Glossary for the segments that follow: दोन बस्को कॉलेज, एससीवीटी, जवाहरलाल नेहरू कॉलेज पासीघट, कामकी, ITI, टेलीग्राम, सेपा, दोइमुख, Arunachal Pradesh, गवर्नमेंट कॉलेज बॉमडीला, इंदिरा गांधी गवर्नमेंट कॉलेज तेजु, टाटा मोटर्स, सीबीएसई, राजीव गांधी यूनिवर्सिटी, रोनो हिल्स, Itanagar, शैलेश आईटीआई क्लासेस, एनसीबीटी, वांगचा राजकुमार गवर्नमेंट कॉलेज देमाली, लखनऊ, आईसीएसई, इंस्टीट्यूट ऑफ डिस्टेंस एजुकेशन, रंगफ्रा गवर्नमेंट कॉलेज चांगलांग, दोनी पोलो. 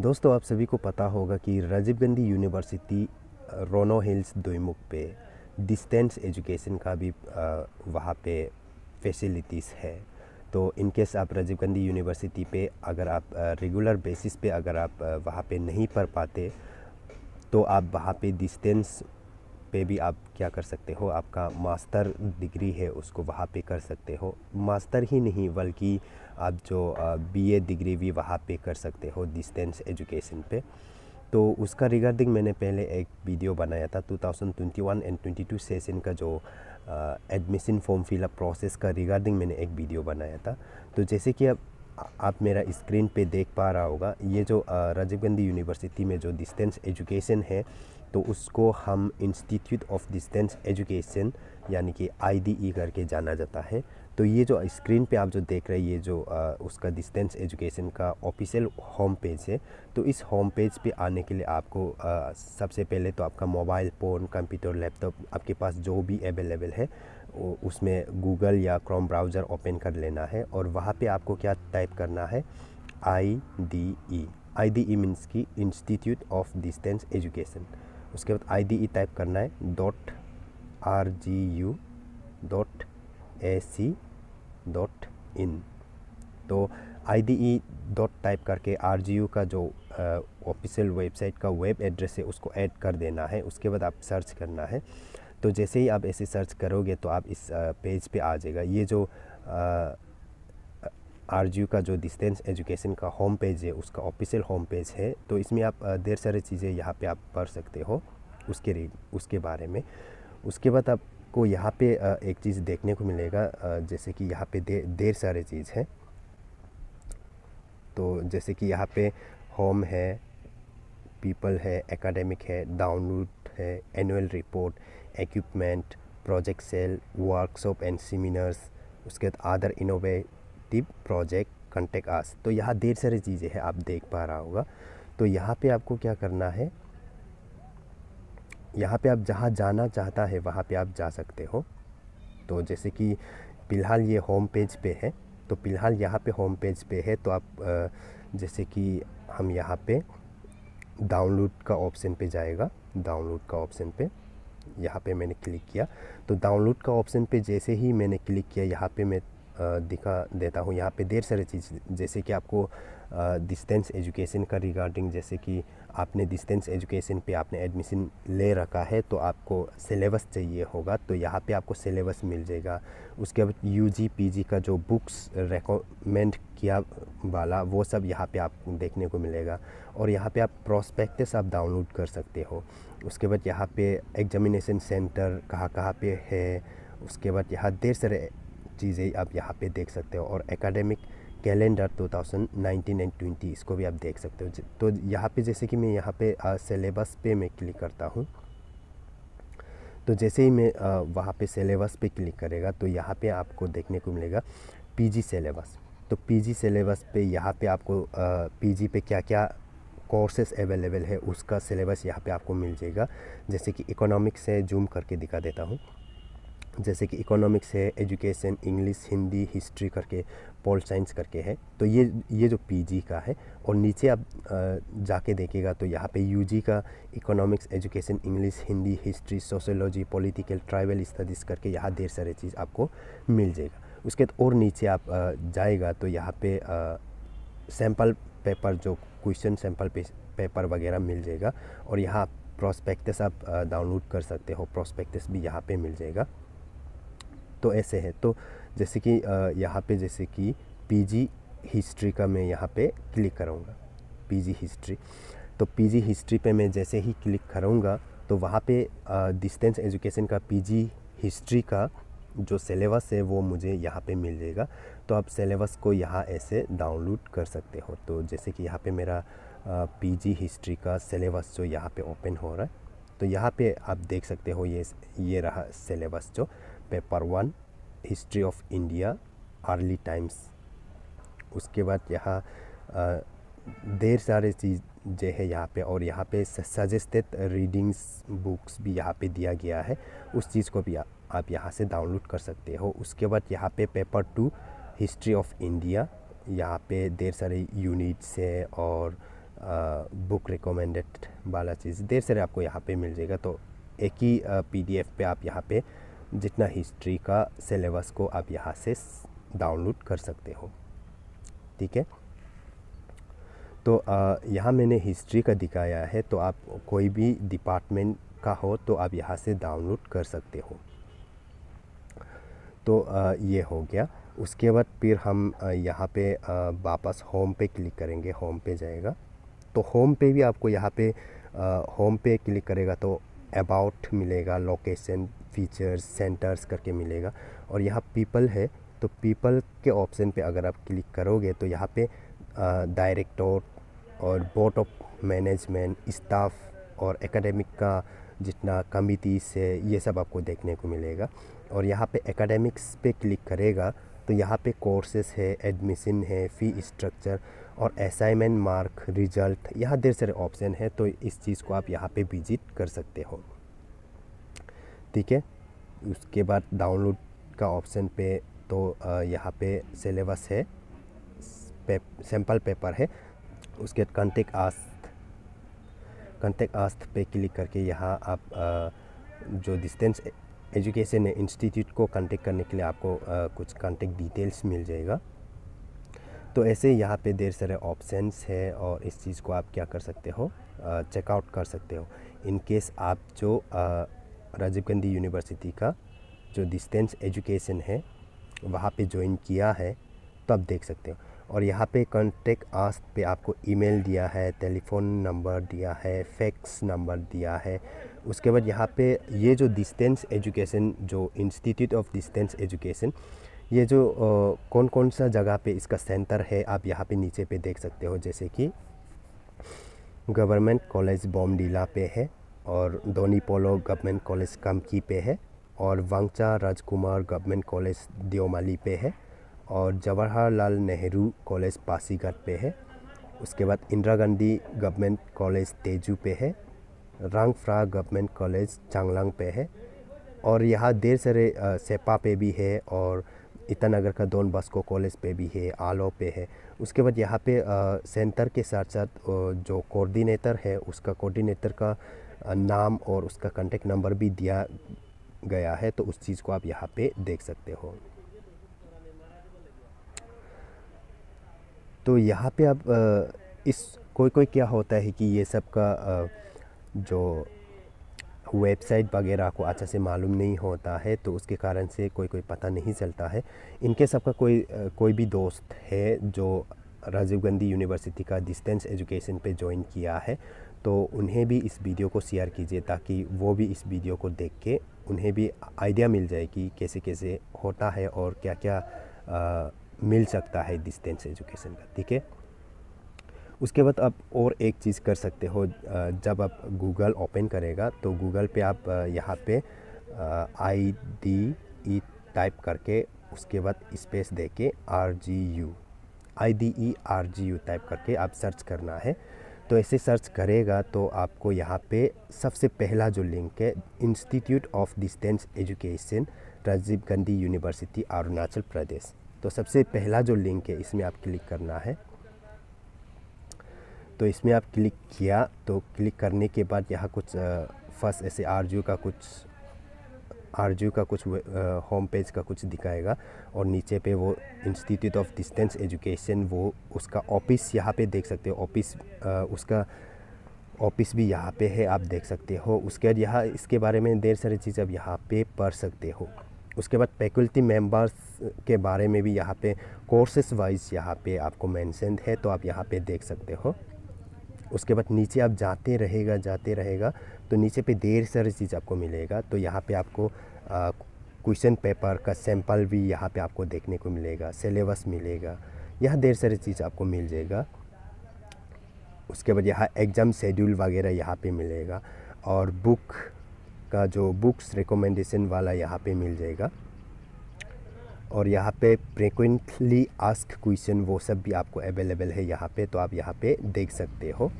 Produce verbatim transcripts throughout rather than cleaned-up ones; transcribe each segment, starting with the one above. दोस्तों, आप सभी को पता होगा कि राजीव गांधी यूनिवर्सिटी रोनो हिल्स दोइमुख पे डिस्टेंस एजुकेशन का भी वहाँ पे फैसिलिटीज़ है। तो इनकेस आप राजीव गांधी यूनिवर्सिटी पे अगर आप रेगुलर बेसिस पे अगर आप वहाँ पे नहीं पढ़ पाते तो आप वहाँ पे डिस्टेंस पे भी आप क्या कर सकते हो, आपका मास्टर डिग्री है उसको वहाँ पे कर सकते हो। मास्टर ही नहीं बल्कि आप जो बीए डिग्री भी वहाँ पे कर सकते हो डिस्टेंस एजुकेशन पे। तो उसका रिगार्डिंग मैंने पहले एक वीडियो बनाया था twenty twenty one and twenty two session का जो एडमिशन फॉर्म फिलअप प्रोसेस का रिगार्डिंग मैंने एक वीडियो बनाया था। तो जैसे कि आप आप मेरा स्क्रीन पे देख पा रहा होगा, ये जो राजीव गांधी यूनिवर्सिटी में जो डिस्टेंस एजुकेशन है तो उसको हम इंस्टीट्यूट ऑफ डिस्टेंस एजुकेशन यानी कि आई डी ई करके जाना जाता है। तो ये जो स्क्रीन पे आप जो देख रहे हैं ये जो आ, उसका डिस्टेंस एजुकेशन का ऑफिशियल होम पेज है। तो इस होम पेज पे आने के लिए आपको आ, सबसे पहले तो आपका मोबाइल फ़ोन, कंप्यूटर, लैपटॉप, आपके पास जो भी अवेलेबल है उसमें गूगल या क्रोम ब्राउज़र ओपन कर लेना है और वहाँ पे आपको क्या टाइप करना है, I D E. I D E means की इंस्टीट्यूट ऑफ डिस्टेंस एजुकेशन। उसके बाद आई डी ई टाइप करना है dot R G U dot A C dot in. तो I D E dot type करके आर जी यू का जो official website का वेब एड्रेस है उसको ऐड कर देना है। उसके बाद आप सर्च करना है। तो जैसे ही आप ऐसे सर्च करोगे तो आप इस पेज पे आ जाएगा। ये जो आर जी यू का जो डिस्टेंस एजुकेशन का होम पेज है उसका ऑफिशियल होम पेज है। तो इसमें आप ढेर सारी चीज़ें यहाँ पे आप पढ़ सकते हो उसके उसके बारे में। उसके बाद आप को यहाँ पे एक चीज़ देखने को मिलेगा, जैसे कि यहाँ पे ढेर सारे चीज़ हैं। तो जैसे कि यहाँ पे होम है, पीपल है, एकेडमिक है, डाउनलोड है, annual report, equipment, project cell, workshop and seminars, उसके बाद other innovative project, contact us. तो यहाँ ढेर सारी चीज़ें हैं, आप देख पा रहा होगा। तो यहाँ पे आपको क्या करना है, यहाँ पे आप जहाँ जाना चाहता है वहाँ पे आप जा सकते हो। तो जैसे कि फ़िलहाल ये होम पेज पे है, तो फ़िलहाल यहाँ पे होम पेज पे है। तो आप जैसे कि हम यहाँ पे डाउनलोड का ऑप्शन पे जाएगा, डाउनलोड का ऑप्शन पे यहाँ पे मैंने क्लिक किया। तो डाउनलोड का ऑप्शन पे जैसे ही मैंने क्लिक किया यहाँ पे मैं दिखा देता हूँ, यहाँ पे ढेर सारी चीज़ जैसे कि आपको डिस्टेंस एजुकेशन का रिगार्डिंग, जैसे कि आपने डिस्टेंस एजुकेशन पे आपने एडमिशन ले रखा है तो आपको सिलेबस चाहिए होगा, तो यहाँ पे आपको सिलेबस मिल जाएगा। उसके बाद यूजी पीजी का जो बुक्स रेकमेंड किया वाला वो सब यहाँ पे आप देखने को मिलेगा। और यहाँ पे आप प्रोस्पेक्टस आप डाउनलोड कर सकते हो। उसके बाद यहाँ पे एग्जामिनेशन सेंटर कहाँ कहाँ पे है, उसके बाद यहाँ ढेर सारे चीज़ें आप यहाँ पे देख सकते हो। और academic calendar twenty nineteen and twenty इसको भी आप देख सकते हो। तो यहाँ पे जैसे कि मैं यहाँ पे सिलेबस पे मैं क्लिक करता हूँ, तो जैसे ही मैं आ, वहाँ पे सिलेबस पे क्लिक करेगा तो यहाँ पे आपको देखने को मिलेगा पीजी सिलेबस। तो पीजी सिलेबस पे यहाँ पे आपको आ, पीजी पे क्या क्या कोर्सेस अवेलेबल है उसका सिलेबस यहाँ पर आपको मिल जाएगा। जैसे कि इकोनॉमिक्स है, जूम करके दिखा देता हूँ, जैसे कि इकोनॉमिक्स है, एजुकेशन, इंग्लिश, हिंदी, हिस्ट्री करके, पॉल साइंस करके है। तो ये ये जो पीजी का है। और नीचे आप जाके देखिएगा तो यहाँ पे यूजी का economics, education, English, Hindi, history, sociology, political, tribal studies करके यहाँ ढेर सारे चीज़ आपको मिल जाएगा। उसके बाद और नीचे आप जाएगा तो यहाँ पे सैम्पल पेपर जो क्वेश्चन सैम्पल पेपर वगैरह मिल जाएगा। और यहाँ प्रोस्पेक्टस आप डाउनलोड कर सकते हो, प्रोस्पेक्टस भी यहाँ पर मिल जाएगा। तो ऐसे है। तो जैसे कि यहाँ पे जैसे कि पीजी हिस्ट्री का मैं यहाँ पे क्लिक करूँगा, पीजी हिस्ट्री। तो पीजी हिस्ट्री पे मैं जैसे ही क्लिक करूँगा तो वहाँ पे डिस्टेंस एजुकेशन का पीजी हिस्ट्री का जो सिलेबस है वो मुझे यहाँ पे मिल जाएगा। तो आप सिलेबस को यहाँ ऐसे डाउनलोड कर सकते हो। तो जैसे कि यहाँ पे मेरा पीजी हिस्ट्री का सिलेबस जो यहाँ पे ओपन हो रहा है, तो यहाँ पे आप देख सकते हो ये ये रहा सिलेबस जो paper one history of India early times. उसके बाद यहाँ ढेर सारे चीज़ें हैं यहाँ पे। और यहाँ पे सजेस्टेड रीडिंग्स बुक्स भी यहाँ पे दिया गया है, उस चीज़ को भी आप यहाँ से डाउनलोड कर सकते हो। उसके बाद यहाँ पे paper two history of India, यहाँ पे ढेर सारे यूनिट्स है और बुक रिकमेंडेड वाला चीज़ देर से आपको यहाँ पे मिल जाएगा। तो एक ही पीडीएफ पे आप यहाँ पे जितना हिस्ट्री का सिलेबस को आप यहाँ से डाउनलोड कर सकते हो, ठीक है। तो यहाँ मैंने हिस्ट्री का दिखाया है, तो आप कोई भी डिपार्टमेंट का हो तो आप यहाँ से डाउनलोड कर सकते हो। तो आ, ये हो गया। उसके बाद फिर हम यहाँ पे वापस होम पे क्लिक करेंगे, होम पे जाएगा। तो होम पे भी आपको यहाँ पे आ, होम पे क्लिक करेगा तो अबाउट मिलेगा, लोकेशन, फीचर्स, सेंटर्स करके मिलेगा। और यहाँ पीपल है, तो पीपल के ऑप्शन पे अगर आप क्लिक करोगे तो यहाँ पे डायरेक्टर और बोर्ड ऑफ मैनेजमेंट, स्टाफ और एकेडमिक का जितना कमिटीज़ है ये सब आपको देखने को मिलेगा। और यहाँ पे एकेडमिक्स पे क्लिक करेगा तो यहाँ पे कोर्सेस है, एडमिशन है, फ़ी स्ट्रक्चर और असाइनमेंट, मार्क, रिजल्ट, यहाँ ढेर सारे ऑप्शन है। तो इस चीज़ को आप यहाँ पे विजिट कर सकते हो, ठीक है। उसके बाद डाउनलोड का ऑप्शन पे तो यहाँ पे सिलेबस है, पेप, सैम्पल पेपर है। उसके बाद कंटेक्ट आस कंटेक्ट आस पे क्लिक करके यहाँ आप आ, जो डिस्टेंस एजुकेशन इंस्टीट्यूट को कांटेक्ट करने के लिए आपको आ, कुछ कांटेक्ट डिटेल्स मिल जाएगा। तो ऐसे यहाँ पे ढेर सारे ऑप्शंस है और इस चीज़ को आप क्या कर सकते हो, चेकआउट कर सकते हो। इन केस आप जो राजीव गांधी यूनिवर्सिटी का जो डिस्टेंस एजुकेशन है वहाँ पे ज्वाइन किया है तो आप देख सकते हो। और यहाँ पे कांटेक्ट आस पे आपको ईमेल दिया है, टेलीफोन नंबर दिया है, फैक्स नंबर दिया है। उसके बाद यहाँ पे ये जो डिस्टेंस एजुकेशन, जो इंस्टीट्यूट ऑफ डिस्टेंस एजुकेशन, ये जो आ, कौन कौन सा जगह पे इसका सेंटर है आप यहाँ पे नीचे पे देख सकते हो। जैसे कि गवर्नमेंट कॉलेज बॉमडीला पे है, और दोनी पोलो गवर्नमेंट कॉलेज कामकी पे है, और वांगचा राजकुमार गवर्नमेंट कॉलेज देमाली पे है, और जवाहरलाल नेहरू कॉलेज पासीघट पे है। उसके बाद इंदिरा गांधी गवर्नमेंट कॉलेज तेजु पे है, रंगफ्रा गवर्नमेंट कॉलेज चांगलांग पे है, और यहाँ ढेर सारे सेपा पे भी है, और इटानगर का दोन बस्को कॉलेज पे भी है, आलो पे है। उसके बाद यहाँ पे आ, सेंटर के साथ साथ जो कोऑर्डिनेटर है उसका कोऑर्डिनेटर का नाम और उसका कांटेक्ट नंबर भी दिया गया है। तो उस चीज़ को आप यहाँ पे देख सकते हो। तो यहाँ पे आप इस कोई कोई क्या होता है कि ये सब का जो वेबसाइट वगैरह को अच्छा से मालूम नहीं होता है, तो उसके कारण से कोई कोई पता नहीं चलता है। इनके सब का कोई कोई भी दोस्त है जो राजीव गांधी यूनिवर्सिटी का डिस्टेंस एजुकेशन पे ज्वाइन किया है, तो उन्हें भी इस वीडियो को शेयर कीजिए ताकि वो भी इस वीडियो को देख के उन्हें भी आइडिया मिल जाए कि कैसे कैसे होता है और क्या क्या आ, मिल सकता है डिस्टेंस एजुकेशन का, ठीक है। उसके बाद आप और एक चीज़ कर सकते हो, जब आप गूगल ओपन करेगा तो गूगल पे आप यहाँ पे आई डी ई टाइप करके उसके बाद स्पेस दे के R G U I D E R G U type करके आप सर्च करना है। तो ऐसे सर्च करेगा तो आपको यहाँ पे सबसे पहला जो लिंक है, इंस्टीट्यूट ऑफ डिस्टेंस एजुकेशन राजीव गांधी यूनिवर्सिटी Arunachal Pradesh, तो सबसे पहला जो लिंक है इसमें आप क्लिक करना है। तो इसमें आप क्लिक किया तो क्लिक करने के बाद यहाँ कुछ फर्स्ट ऐसे आरजीयू का कुछ आरजीयू का कुछ होम पेज का कुछ दिखाएगा, और नीचे पे वो इंस्टीट्यूट ऑफ डिस्टेंस एजुकेशन वो उसका ऑफिस यहाँ पे देख सकते हो। ऑफिस उसका ऑफिस भी यहाँ पे है, आप देख सकते हो। उसके बाद यहाँ इसके बारे में ढेर सारी चीज़ आप यहाँ पे पढ़ सकते हो। उसके बाद फैकल्टी मेंबर्स के बारे में भी यहाँ पे कोर्सेस वाइज यहाँ पे आपको मेंशन है, तो आप यहाँ पे देख सकते हो। उसके बाद नीचे आप जाते रहेगा जाते रहेगा तो नीचे पे ढेर सारी चीज़ आपको मिलेगा। तो यहाँ पे आपको क्वेश्चन पेपर का सैंपल भी यहाँ पे आपको देखने को मिलेगा, सिलेबस मिलेगा, यहाँ ढेर सारी चीज़ आपको मिल जाएगा। उसके बाद यहाँ एग्ज़ाम शेड्यूल वगैरह यहाँ पर मिलेगा, और बुक का जो बुक्स रिकमेंडेशन वाला यहाँ पे मिल जाएगा, और यहाँ पे फ्रीक्वेंटली आस्क क्वेश्चन वो सब भी आपको अवेलेबल है यहाँ पे, तो आप यहाँ पे देख सकते हो।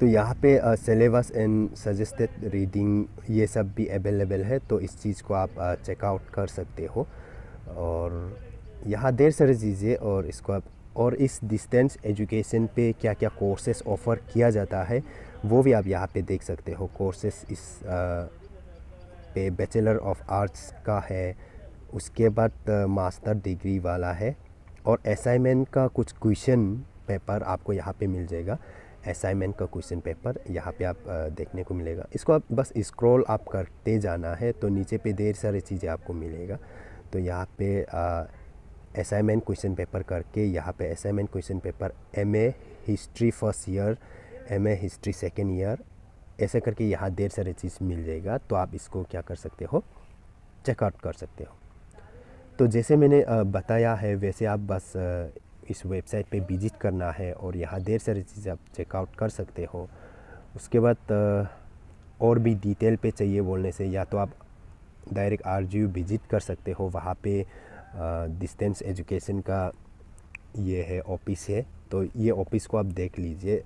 तो यहाँ पे सिलेबस एंड सजेस्टेड रीडिंग ये सब भी अवेलेबल है, तो इस चीज़ को आप चेकआउट कर सकते हो। और यहाँ ढेर सारी चीज़ें, और इसको आप और इस डिस्टेंस एजुकेशन पे क्या क्या कोर्सेस ऑफ़र किया जाता है वो भी आप यहाँ पे देख सकते हो। कोर्सेस इस आ, पे बैचलर ऑफ आर्ट्स का है, उसके बाद मास्टर डिग्री वाला है, और असाइनमेंट का कुछ क्वेश्चन पेपर आपको यहाँ पे मिल जाएगा। असाइनमेंट का क्वेश्चन पेपर यहाँ पे आप देखने को मिलेगा। इसको आप बस स्क्रॉल आप करते जाना है तो नीचे पे ढेर सारी चीज़ें आपको मिलेगा। तो यहाँ पे असाइनमेंट क्वेश्चन पेपर करके यहाँ पे assignment question paper MA history first year, MA history second year, ऐसे करके यहाँ ढेर सारी चीज़ मिल जाएगा। तो आप इसको क्या कर सकते हो, चेकआउट कर सकते हो। तो जैसे मैंने बताया है वैसे आप बस इस वेबसाइट पे विजिट करना है और यहाँ ढेर सारी चीज़ें आप चेकआउट कर सकते हो। उसके बाद और भी डिटेल पे चाहिए बोलने से या तो आप डायरेक्ट आरजीयू विजिट कर सकते हो, वहाँ पे डिस्टेंस एजुकेशन का ये है ऑफिस है। तो ये ऑफिस को आप देख लीजिए,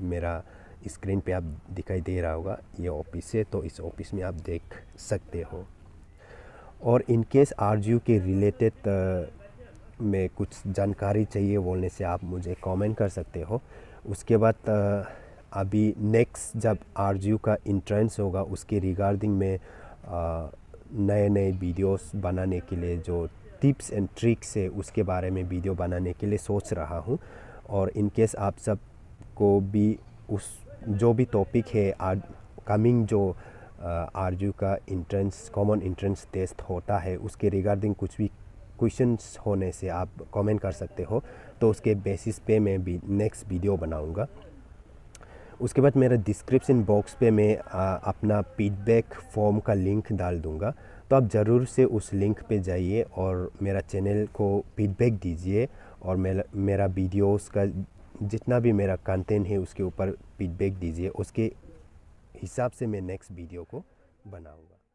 मेरा स्क्रीन पे आप दिखाई दे रहा होगा ये ऑफिस है। तो इस ऑफिस में आप देख सकते हो। और इनकेस आरजीयू के रिलेटेड में कुछ जानकारी चाहिए बोलने से आप मुझे कमेंट कर सकते हो। उसके बाद अभी नेक्स्ट जब आरजीयू का एंट्रेंस होगा उसके रिगार्डिंग में नए नए वीडियोस बनाने के लिए जो टिप्स एंड ट्रिक्स है उसके बारे में वीडियो बनाने के लिए सोच रहा हूं। और इनकेस आप सब को भी उस जो भी टॉपिक है कमिंग जो आरजीयू का एंट्रेंस कॉमन एंट्रेंस टेस्ट होता है उसके रिगार्डिंग कुछ भी क्वेश्चंस होने से आप कमेंट कर सकते हो। तो उसके बेसिस पे मैं भी नेक्स्ट वीडियो बनाऊंगा। उसके बाद मेरा डिस्क्रिप्शन बॉक्स पे मैं आ, अपना फीडबैक फॉर्म का लिंक डाल दूंगा। तो आप ज़रूर से उस लिंक पे जाइए और मेरा चैनल को फीडबैक दीजिए और मेरा मेरा वीडियोस का जितना भी मेरा कंटेंट है उसके ऊपर फीडबैक दीजिए। उसके हिसाब से मैं नेक्स्ट वीडियो को बनाऊँगा।